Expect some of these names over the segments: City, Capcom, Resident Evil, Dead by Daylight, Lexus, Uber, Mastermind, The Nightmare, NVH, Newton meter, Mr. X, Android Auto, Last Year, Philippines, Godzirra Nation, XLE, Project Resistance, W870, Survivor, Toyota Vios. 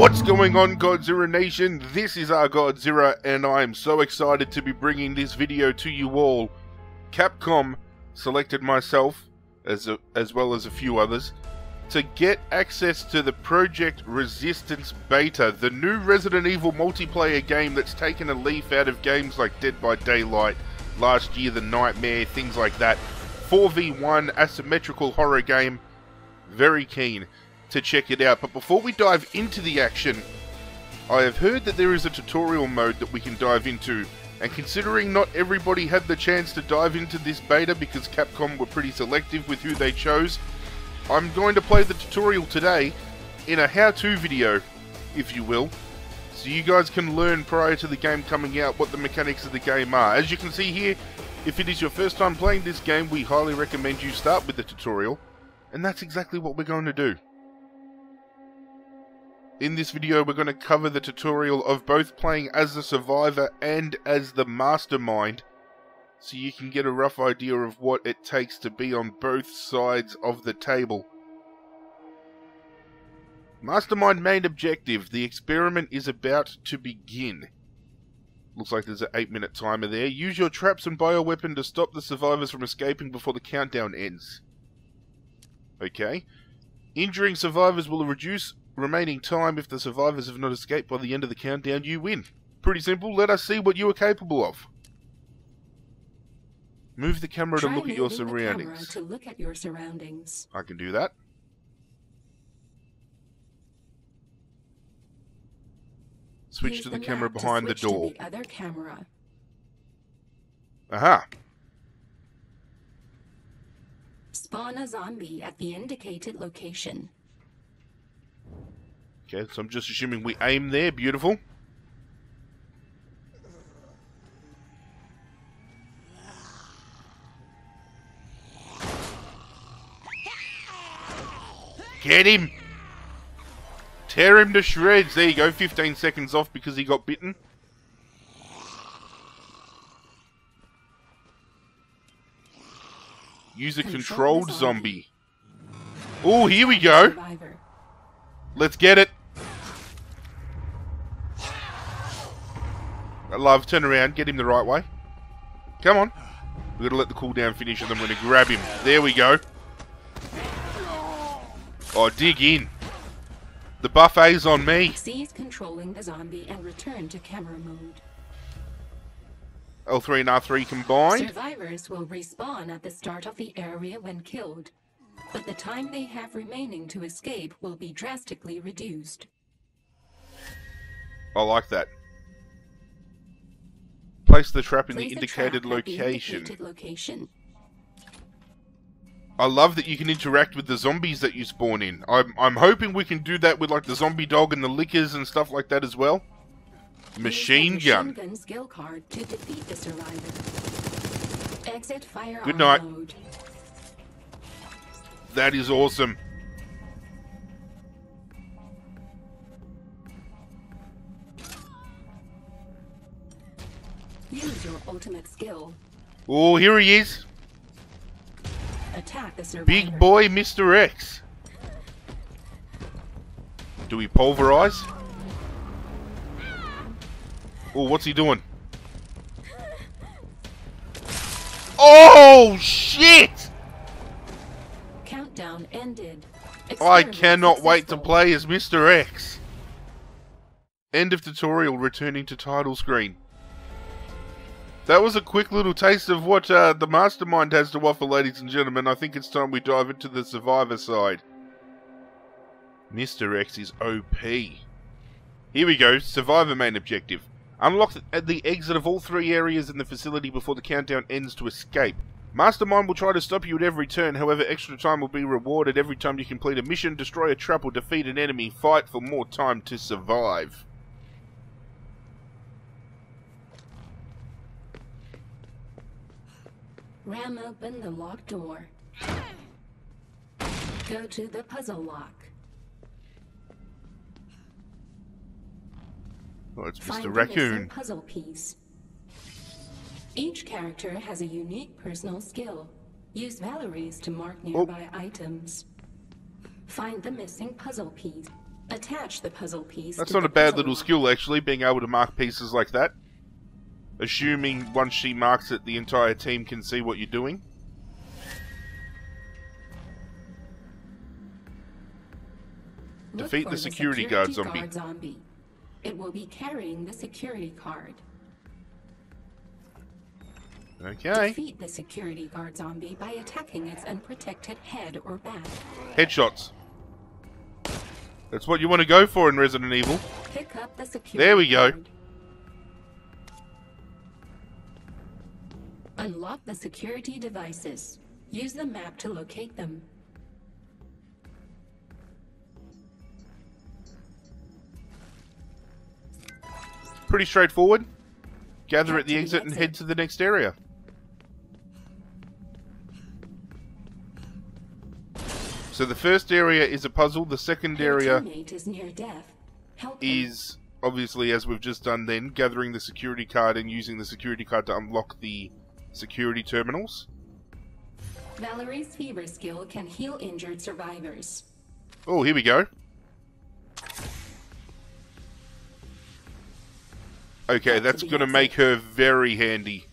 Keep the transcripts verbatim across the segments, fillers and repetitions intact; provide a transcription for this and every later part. What's going on, Godzirra Nation? This is our Godzirra, and I'm so excited to be bringing this video to you all. Capcom selected myself, as, a, as well as a few others, to get access to the Project Resistance beta, the new Resident Evil multiplayer game that's taken a leaf out of games like Dead by Daylight, Last Year, The Nightmare, things like that. four v one asymmetrical horror game. Very keen to check it out, but before we dive into the action, I have heard that there is a tutorial mode that we can dive into, and considering not everybody had the chance to dive into this beta because Capcom were pretty selective with who they chose, I'm going to play the tutorial today in a how-to video, if you will, so you guys can learn prior to the game coming out what the mechanics of the game are. As you can see here, if it is your first time playing this game, we highly recommend you start with the tutorial, and that's exactly what we're going to do. In this video, we're going to cover the tutorial of both playing as the Survivor and as the Mastermind, so you can get a rough idea of what it takes to be on both sides of the table. Mastermind main objective. The experiment is about to begin. Looks like there's an eight minute timer there. Use your traps and bioweapon to stop the survivors from escaping before the countdown ends. Okay. Injuring survivors will reduce remaining time. If the survivors have not escaped by the end of the countdown, you win. Pretty simple. Let us see what you are capable of. Move the camera to look at your surroundings. To look at your surroundings. I can do that. Switch to the camera behind the door. The other camera. Aha. Spawn a zombie at the indicated location. Okay, so I'm just assuming we aim there. Beautiful. Get him! Tear him to shreds. There you go. fifteen seconds off because he got bitten. Use a controlled zombie. Oh, here we go. Let's get it. I love, turn around, get him the right way. Come on. We've got to let the cooldown finish and then we're going to grab him. There we go. Oh, dig in. The buffet's on me. Cease controlling the zombie and return to camera mode. L three and R three combined. Survivors will respawn at the start of the area when killed, but the time they have remaining to escape will be drastically reduced. I like that. Place the trap in the indicated location. I love that you can interact with the zombies that you spawn in. I'm, I'm hoping we can do that with like the zombie dog and the lickers and stuff like that as well. Machine gun. Good night. That is awesome. Use your ultimate skill. Oh, here he is. Attack the survivor. Big boy Mister X. Do we pulverize? Oh, what's he doing? Oh, shit! Countdown ended. I cannot wait to play as Mister X. End of tutorial, returning to title screen. That was a quick little taste of what uh, the Mastermind has to offer, ladies and gentlemen. I think it's time we dive into the Survivor side. Mister X is O P. Here we go, Survivor main objective. Unlock the exit of all three areas in the facility before the countdown ends to escape. Mastermind will try to stop you at every turn, however extra time will be rewarded every time you complete a mission, destroy a trap or defeat an enemy, fight for more time to survive. Ram open the locked door. Go to the puzzle lock. Oh, it's Mister Raccoon. Puzzle piece. Each character has a unique personal skill. Use Valerie's to mark nearby oh. items. Find the missing puzzle piece. Attach the puzzle piece. That's not a bad little skill, actually, being able to mark pieces like that. Assuming once she marks it, the entire team can see what you're doing. Defeat the security guard zombie. It will be carrying the security card. Okay. Defeat the security guard zombie by attacking its unprotected head or back. Headshots. That's what you want to go for in Resident Evil. Pick up the security there we go. Card. Unlock the security devices. Use the map to locate them. Pretty straightforward. Gather at the exit and head to the next area. So the first area is a puzzle, the second area is, obviously as we've just done then, gathering the security card and using the security card to unlock the security terminals. Valerie's fever skill can heal injured survivors. Oh, here we go. Okay, that's going to make her very handy.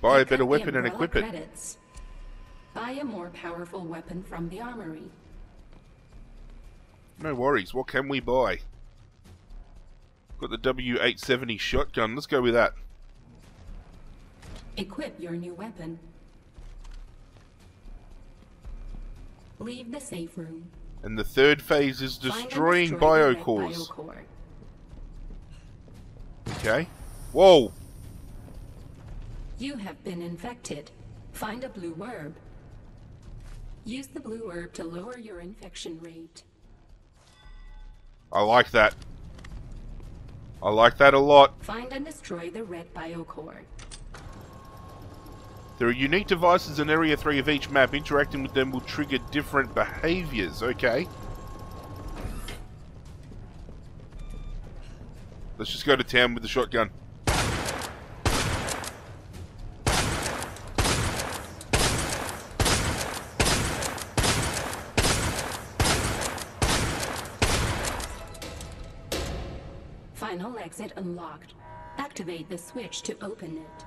Buy a better weapon and equip it. Buy a more powerful weapon from the armory. No worries, what can we buy? Got the W eight seventy shotgun, let's go with that. Equip your new weapon. Leave the safe room. And the third phase is destroying biocores. Bio okay. Whoa! You have been infected. Find a blue herb. Use the blue herb to lower your infection rate. I like that. I like that a lot. Find and destroy the red biocore. There are unique devices in Area three of each map. Interacting with them will trigger different behaviors. Okay. Let's just go to town with the shotgun. Final exit unlocked. Activate the switch to open it.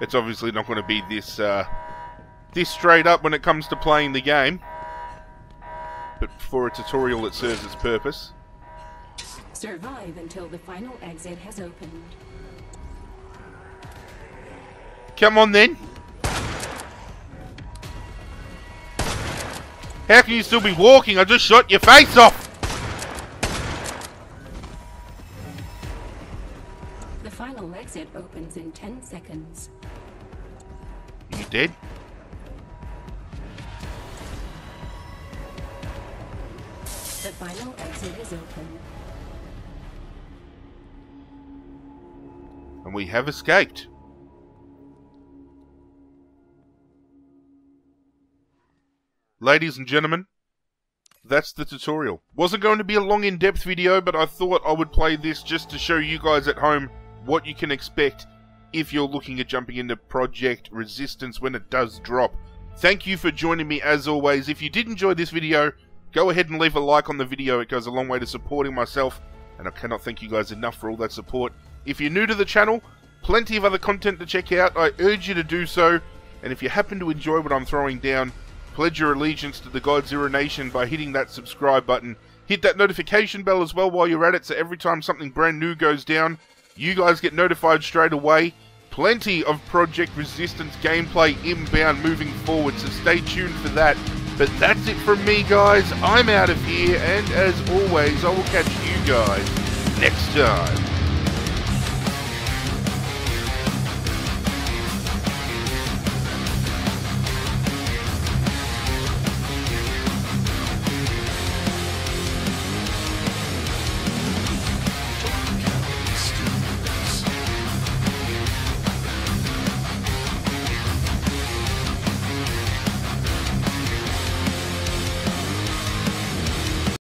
It's obviously not going to be this uh, this straight up when it comes to playing the game, but for a tutorial it serves its purpose. Survive until the final exit has opened. Come on then! How can you still be walking? I just shot your face off! The final exit opens in ten seconds. You dead? The final exit is open. And we have escaped. Ladies and gentlemen, that's the tutorial. Wasn't going to be a long in-depth video, but I thought I would play this just to show you guys at home what you can expect if you're looking at jumping into Project Resistance when it does drop. Thank you for joining me as always. If you did enjoy this video, go ahead and leave a like on the video. It goes a long way to supporting myself, and I cannot thank you guys enough for all that support. If you're new to the channel, plenty of other content to check out. I urge you to do so, and if you happen to enjoy what I'm throwing down, pledge your allegiance to the Godzirra Nation by hitting that subscribe button. Hit that notification bell as well while you're at it, so every time something brand new goes down, you guys get notified straight away. Plenty of Project Resistance gameplay inbound moving forward, so stay tuned for that. But that's it from me, guys. I'm out of here, and as always, I will catch you guys next time.